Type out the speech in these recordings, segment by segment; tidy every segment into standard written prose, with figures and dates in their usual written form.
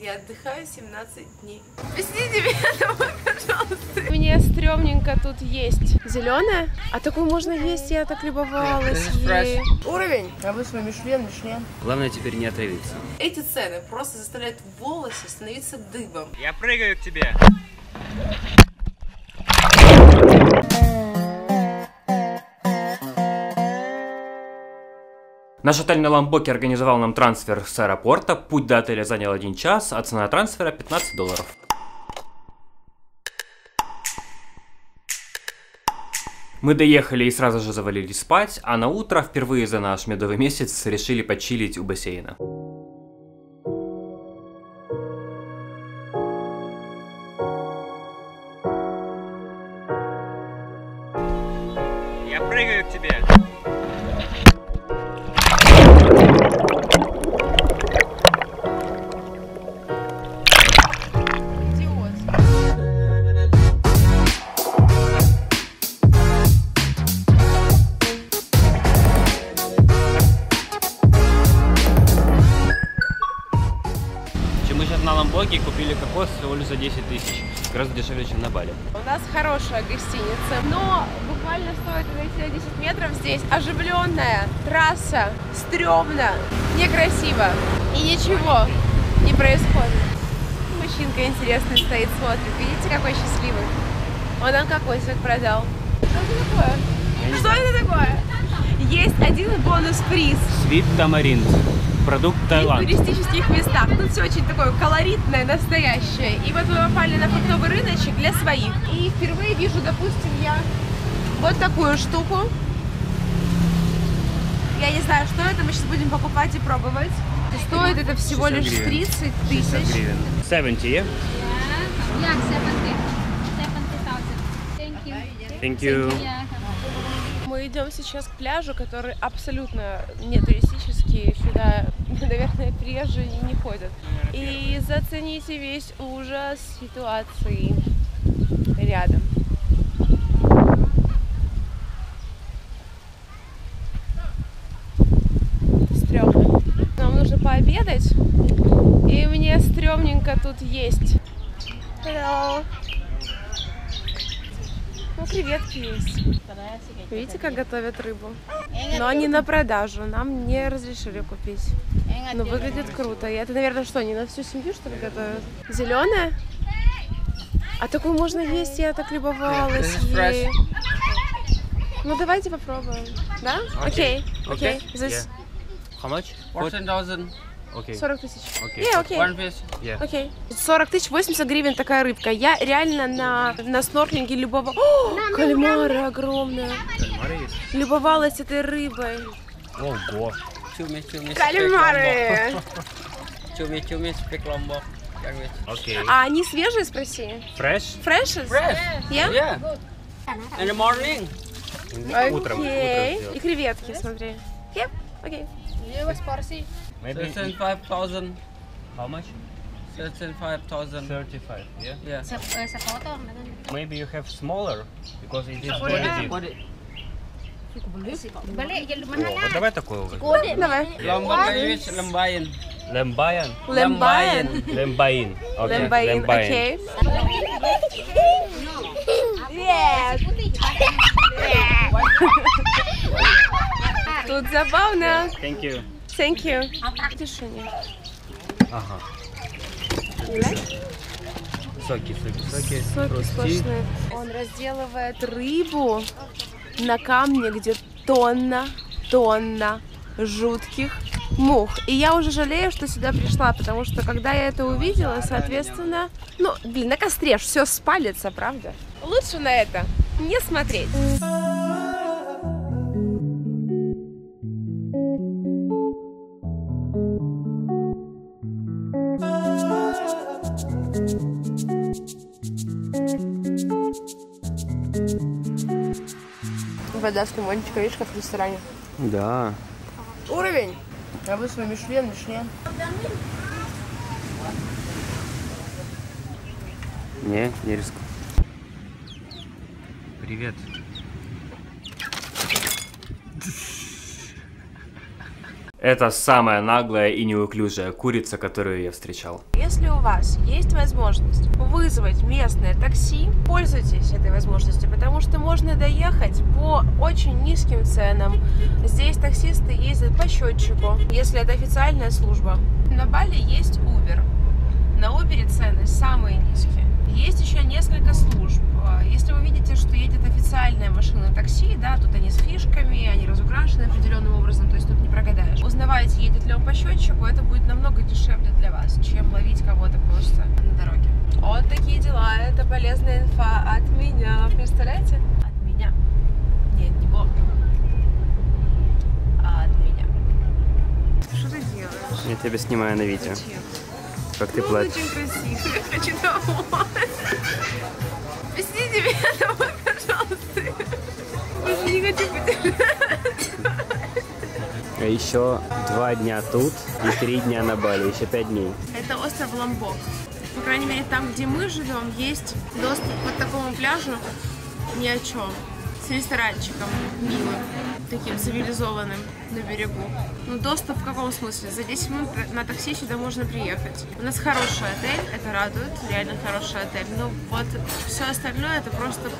Я отдыхаю 17 дней. Объясните меня домой, пожалуйста. Мне стрёмненько тут есть. Зеленая? А такую можно есть, я так любовалась. Уровень. Обычно Мишлен. Главное теперь не отравиться. Эти цены просто заставляют волосы становиться дыбом. Я прыгаю к тебе. Наш отель на Ломбоке организовал нам трансфер с аэропорта. Путь до отеля занял 1 час, а цена трансфера $15. Мы доехали и сразу же завалились спать, а на утро впервые за наш медовый месяц решили почилить у бассейна. Я прыгаю к тебе. Купили кокос всего лишь за 10 тысяч, гораздо дешевле, чем на Бали. У нас хорошая гостиница, но буквально стоит идти на 10 метров, здесь оживленная трасса, стрёмно, некрасиво и ничего не происходит. Мужчинка интересный стоит, смотрит, видите, какой счастливый. Он нам кокосик продал. Что это такое? Что это такое? Есть один бонус-приз. Свит тамаринт. Продукт Таиланд. В туристических местах. Тут все очень такое колоритное, настоящее. И вот мы попали на фруктовый рыночек для своих. И впервые вижу, допустим, я вот такую штуку. Я не знаю, что это. Мы сейчас будем покупать и пробовать. Стоит это всего лишь 30 тысяч. 70, yeah? Yeah, 70,000. Thank you. Thank you. Мы идем сейчас к пляжу, который абсолютно не туристический, сюда, наверное, приезжие не ходят. И зацените весь ужас ситуации рядом. Стрёмно. Нам нужно пообедать, и мне стрёмненько тут есть. Hello. Ну, креветки есть. Видите, как готовят рыбу? Но они на продажу, нам не разрешили купить. Но выглядит круто. И это, наверное, что, не на всю семью, что ли, готовят? Зеленая? А такую можно есть, я так любовалась. И... Ну, давайте попробуем. Да? Окей. Окей. Здесь... 40 тысяч. Окей. 40 тысяч 80 гривен такая рыбка. Я реально на снорклинге любовалась. О, кальмара огромная. Любовалась этой рыбой. Ого. Кальмары. А они свежие, спроси? Fresh? Fresh? Fresh. Yeah? In the morning. Утром. И креветки, смотри. Yep, окей. Maybe 35,000. How much? 35,000. 35. Yeah. Yeah. Maybe you have smaller because it is quality. Вот давай такой уже. Давай. Ламбаин. Ламбаин. Ламбаин. Ламбаин. Ламбаин. Окей. Yes. Тут забавно. Thank you. Thank you. Дышание. Ага. Соки. Соки сплошные. Он разделывает рыбу на камне, где тонна жутких мух. И я уже жалею, что сюда пришла, потому что когда я это увидела, соответственно... Ну, блин, на костре ж все спалится, правда? Лучше на это не смотреть. Вода с лимончиком, видишь, как в ресторане. Да. Уровень. Обычно Мишлен. Не риск. Привет. Это самая наглая и неуклюжая курица, которую я встречал. если у вас есть возможность вызвать местное такси, пользуйтесь этой возможностью, потому что можно доехать по очень низким ценам. Здесь таксисты ездят по счетчику, если это официальная служба. На Бали есть Uber. На Uber цены самые низкие. Есть еще несколько служб. Если вы видите, что едет официальная машина такси, да, тут они с фишками, они разукрашены определенным образом, то есть тут не прогадаешь. Узнавайте, едет ли он по счетчику, это будет намного дешевле для вас, чем ловить кого-то просто на дороге. Вот такие дела, это полезная инфа от меня, представляете? От меня. Нет, не Бог. А от меня. Что ты делаешь? Я тебя снимаю на видео. Зачем? Как ты плачешь? Очень красиво, я хочу домой. Объясните меня домой, пожалуйста. Я не хочу потерять. А еще 2 дня тут и 3 дня на Бали, еще 5 дней. Это остров Ломбок. По крайней мере, там, где мы живем, есть доступ к такому пляжу ни о чем. С ресторанчиком милым, таким цивилизованным на берегу. Ну, доступ в каком смысле? За 10 минут на такси сюда можно приехать. У нас хороший отель, это радует, реально хороший отель. Но вот все остальное это просто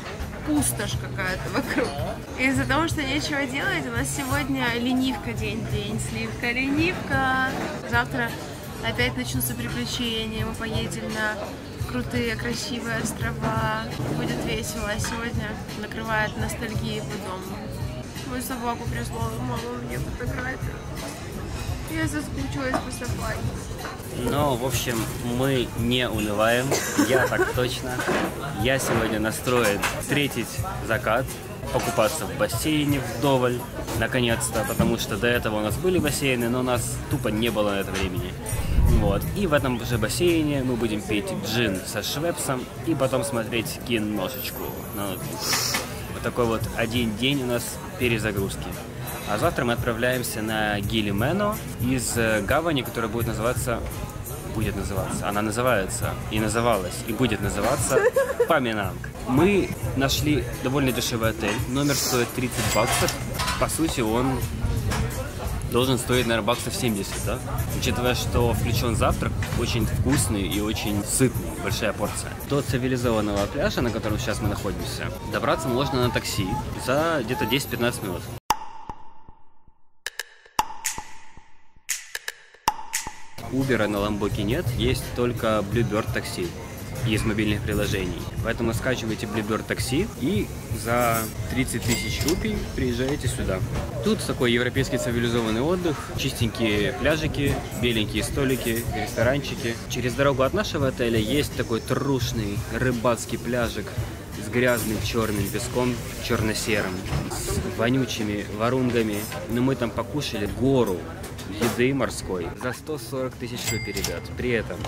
пустошь какая-то вокруг. Из-за того, что нечего делать, у нас сегодня ленивка день-день, сливка, ленивка. Завтра опять начнутся приключения, мы поедем на крутые, красивые острова. Будет весело, а сегодня накрывает ностальгией по дому. Мою собаку прислала мама мне фотографию. Я соскучилась по собаке. Ну, в общем, мы не унываем. Я так точно. Я сегодня настроен встретить закат, покупаться в бассейне вдоволь, наконец-то, потому что до этого у нас были бассейны, но у нас тупо не было на это времени. Вот. И в этом же бассейне мы будем пить джин со швепсом и потом смотреть киношечку на ноутбуке. Вот такой вот один день у нас перезагрузки. А завтра мы отправляемся на Гили-Мено из гавани, которая называется Паминанг. Мы нашли довольно дешевый отель. Номер стоит 30 баксов. По сути, он должен стоить, наверное, баксов 70, да? Учитывая, что включен завтрак, очень вкусный и очень сытный, большая порция. До цивилизованного пляжа, на котором сейчас мы находимся, добраться можно на такси за где-то 10-15 минут. Uber на Ломбоке нет, есть только Bluebird Такси из мобильных приложений. Поэтому скачивайте Bluebird Такси и за 30 тысяч рупий приезжаете сюда. Тут такой европейский цивилизованный отдых, чистенькие пляжики, беленькие столики, ресторанчики. Через дорогу от нашего отеля есть такой трушный рыбацкий пляжик с грязным черным песком, черно-серым, с вонючими ворунгами. Но мы там покушали гору еды морской за 140 тысяч рупий, ребят. При этом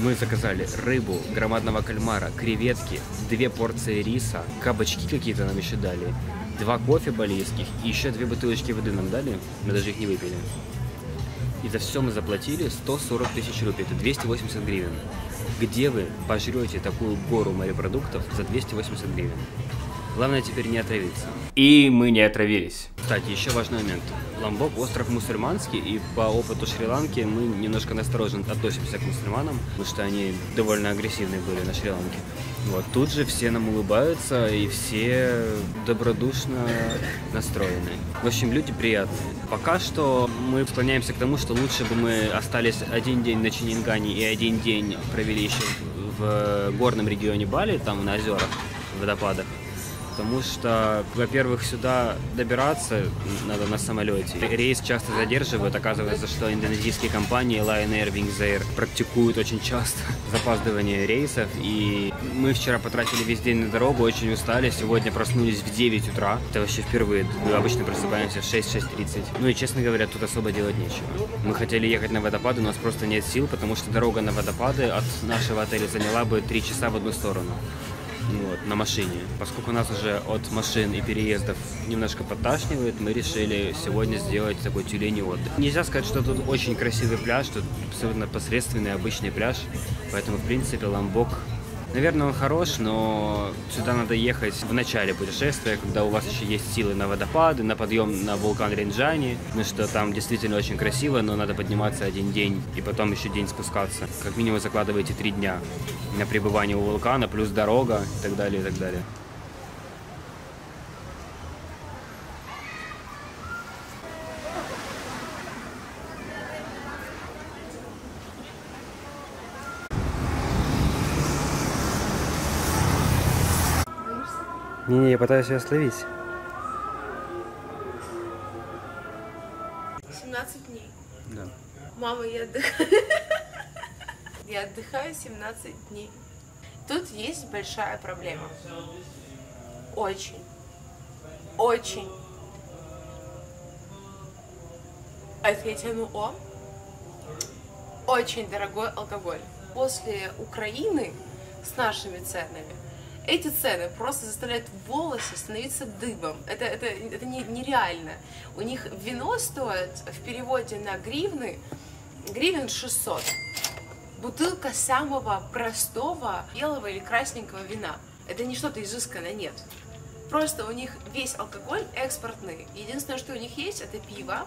мы заказали рыбу, громадного кальмара, креветки, 2 порции риса, кабачки какие-то нам еще дали, 2 кофе балийских и еще 2 бутылочки воды нам дали, мы даже их не выпили. И за все мы заплатили 140 тысяч рупий, это 280 гривен. Где вы пожрете такую гору морепродуктов за 280 гривен? Главное теперь не отравиться. И мы не отравились. Кстати, еще важный момент. Ломбок остров мусульманский, и по опыту Шри-Ланки мы немножко настороженно относимся к мусульманам, потому что они довольно агрессивные были на Шри-Ланке. Вот тут же все нам улыбаются и все добродушно настроены. В общем, люди приятные. Пока что мы склоняемся к тому, что лучше бы мы остались 1 день на Ченингане и 1 день провели еще в горном регионе Бали, там на озерах, водопадах. Потому что, во-первых, сюда добираться надо на самолете. Рейс часто задерживают. Оказывается, что индонезийские компании Lion Air, Wings Air практикуют очень часто запаздывание рейсов. И мы вчера потратили весь день на дорогу, очень устали. Сегодня проснулись в 9 утра. Это вообще впервые. Мы обычно просыпаемся в 6-6:30. Ну и, честно говоря, тут особо делать нечего. Мы хотели ехать на водопады, но у нас просто нет сил, потому что дорога на водопады от нашего отеля заняла бы 3 часа в одну сторону. Вот, на машине. Поскольку нас уже от машин и переездов немножко подташнивает, мы решили сегодня сделать такой тюлень отдых. Нельзя сказать, что тут очень красивый пляж, тут абсолютно посредственный обычный пляж, поэтому в принципе Ломбок Наверное, он хорош, но сюда надо ехать в начале путешествия, когда у вас еще есть силы на водопады, на подъем на вулкан Ринджани, потому что там действительно очень красиво, но надо подниматься один день и потом еще день спускаться. Как минимум закладываете 3 дня на пребывание у вулкана, плюс дорога и так далее, и так далее. Не-не, я пытаюсь ее словить. 17 дней. Да. Мама, я отдыхаю. Я отдыхаю 17 дней. Тут есть большая проблема. Очень. Ответьте, ну о. Очень дорогой алкоголь. После Украины с нашими ценами. Эти цены просто заставляют волосы становиться дыбом. Это нереально. У них вино стоит в переводе на гривны, гривен 600. Бутылка самого простого белого или красненького вина. Это не что-то изысканное, нет. Просто у них весь алкоголь экспортный. Единственное, что у них есть, это пиво.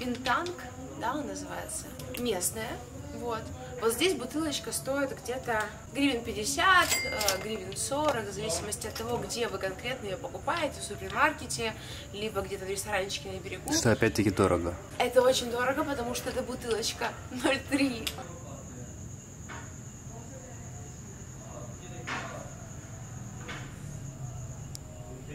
Бинтанг, да, он называется. Местное. Вот. Вот здесь бутылочка стоит где-то гривен 50, гривен 40, в зависимости от того, где вы конкретно ее покупаете, в супермаркете, либо где-то в ресторанчике на берегу. Что опять-таки дорого. Это очень дорого, потому что это бутылочка 0,3.